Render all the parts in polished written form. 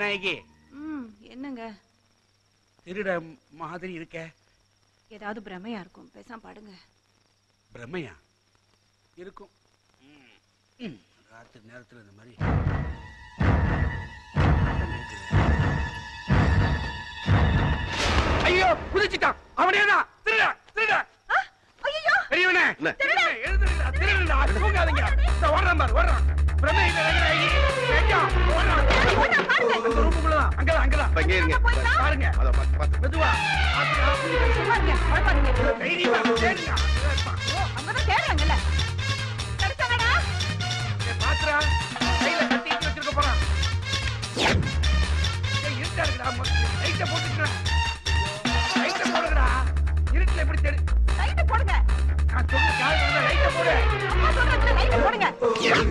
रंगनायकी என்னங்க திருட மாதிரி இருக்க ஏதாவது பிரமையா இருக்கும் பேசாம பாடுங்க பிரமையா இருக்கும் ராத்திரி நேரத்துல இந்த மாதிரி ஐயோ குதிச்சிட்டான் அவனேடா திருட திருட ஐயோ பெரியவனே திருட எழுந்துடா திருடடா தூங்காதீங்க நான் வரேன் பார் வரேன் பிரமையில ரங்கநாயகி கேட்டா ஓடா அந்த ரூமுக்குள்ள அங்கடா அங்கடா பங்க இருங்க பாருங்க அத பாத்து மெதுவா பாருங்க பாருங்க தைரியமா கேளுங்க அங்கடா கேளுங்கல தடுத்தடா பாத்ரா கையில கட்டி வச்சிருக்க போறான் ஏய் இருடா லைட்ட போட்டுடா லைட்ட போடுடா இருட்டல இப்படி தெரி லைட்ட போடுங்க நான் சொன்ன காலையில லைட்ட போடு அம்மா சொன்ன லைட்ட போடுங்க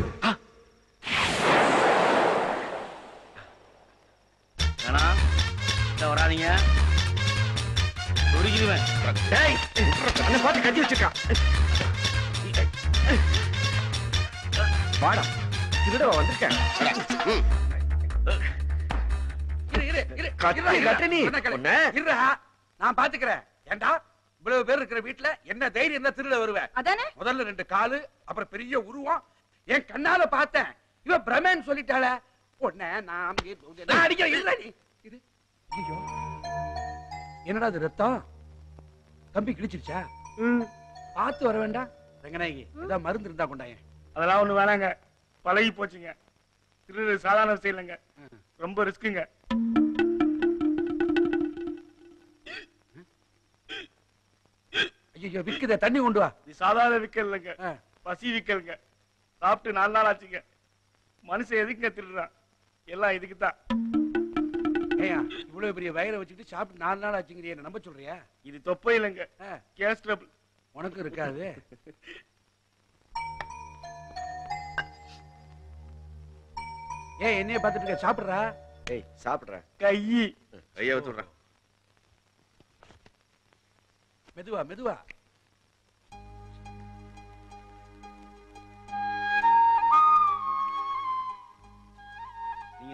வராதீங்க ஒருகிடுவேன் டேய் அண்ணா பாத்து கட்டி வச்சிருக்கா வாடா திருடவா வந்திருக்கேன் இரு இரு கட்டி கட்டனி ஒண்ணே இருடா நான் பாத்துக்கறேன் ஏண்டா இவ்வளவு பேர் இருக்கிற வீட்ல என்ன தைரியம் தான் திருட வருவே அதானே முதல்ல ரெண்டு கால் அப்புறம் பெரிய உருவம் ஏன் கண்ணால பார்த்தேன் இவ பிரமேன்னு சொல்லிட்டாளே ஒண்ணே நான் அடிக்க இல்ல நீ இது ஐயோ என்னடா இது ரத்தம் தம்பி கிழிச்சிருச்சா பார்த்து வர வேண்டாம் ரங்கநாயகி ஏதா மருந்து இருந்தா கொண்டாயே அதெல்லாம் ஒண்ணு வேணாங்க பழகி போச்சுங்க திருடு சாதாரண விஷயம் இல்லைங்க ரொம்ப ரிஸ்க்குங்க ஐயோ விற்குதே தண்ணி கொண்டு வா நீ சாதாரண விற்கல் இல்லைங்க பசி விற்கலுங்க சாப்பிட்டு 4 நாள் ஆச்சுங்க மனுஷன் எதுக்குங்க திருடுறான் எல்லாம் இதுக்குதான் இவ்வளவு பெரிய வயிறை வச்சுட்டு சாப்பிட்டு 4 நாள் ஆச்சுங்கிறிய நம்ப சொல்றியா இது தொப்பை இல்லைங்க கேஸ் ட்ரபிள் உனக்கு இருக்காது ஏய் என்னைய பார்த்துட்டு இருக்க சாப்பிடுறா ஏய் சாப்பிடுறா கையை கையை வச்சுடுறா மெதுவா மெதுவா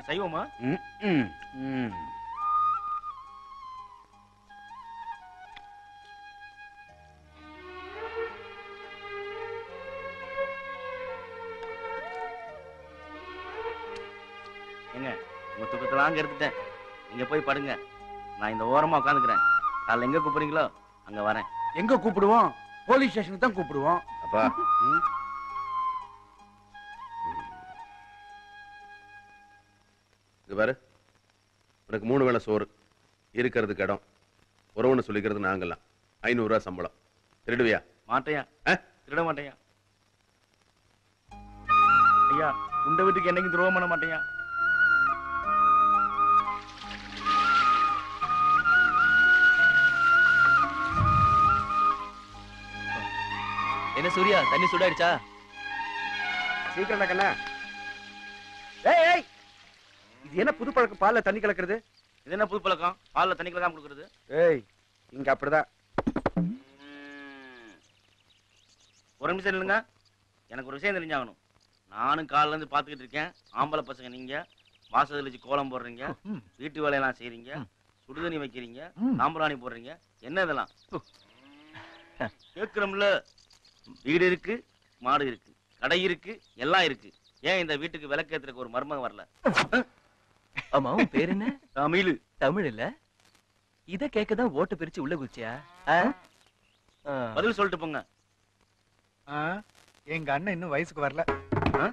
சைவமா எங்க உங்க தூக்கத்துல அங்க எடுத்துட்டேன் நீங்க போய் படுங்க நான் இந்த ஓரமா உட்காந்துக்கிறேன் காலைல எங்க கூப்பிடுறீங்களோ அங்க வரேன் எங்க கூப்பிடுவோம் போலீஸ் ஸ்டேஷனுக்கு தான் கூப்பிடுவோம் அப்பா பாரு உனக்கு 3 வேளை சோறு இருக்கிறதுக்கு இடம் உறவுன்னு சொல்லிக்கிறது நாங்கெல்லாம் 500 ரூபா சம்பளம் திருடுவியா மாட்டையா திருட மாட்டேயா ஐயா உண்ட வீட்டுக்கு என்னைக்கு துரோகம் பண்ண மாட்டேயா என்ன சூர்யா தண்ணி சுடாயிடுச்சா சீக்கிரம் இது என்ன புது பழக்கம் பால்ல தண்ணி கலக்கிறது இது என்ன புது பழக்கம் பால்ல தண்ணி கலக்காம குடுக்குறது ஏய் இங்க அப்படிதான் ஒரு நிமிஷம் இல்லைங்க எனக்கு ஒரு விஷயம் தெரிஞ்சாகணும் நானும் காலைல இருந்து பாத்துக்கிட்டு இருக்கேன் ஆம்பளை பசங்க நீங்க வாசல்ல வச்சு கோலம் போடுறீங்க வீட்டு வேலையெல்லாம் செய்றீங்க சுடுதண்ணி வைக்கிறீங்க சாம்பிராணி போடுறீங்க என்ன இதெல்லாம் கேட்கிறோம்ல வீடு இருக்கு மாடு இருக்கு கடை இருக்கு எல்லாம் இருக்கு ஏன் இந்த வீட்டுக்கு விளக்கேத்துறதுக்கு ஒரு மர்மம் வரல அம்மாவும் பேர் என்ன தமிழ் தமிழ் இல்ல இத கேக்கதான் ஓட்டு பிரிச்சு உள்ள குதிச்சியா பதில் சொல்லிட்டு போங்க எங்க அண்ணன் இன்னும் வயசுக்கு வரல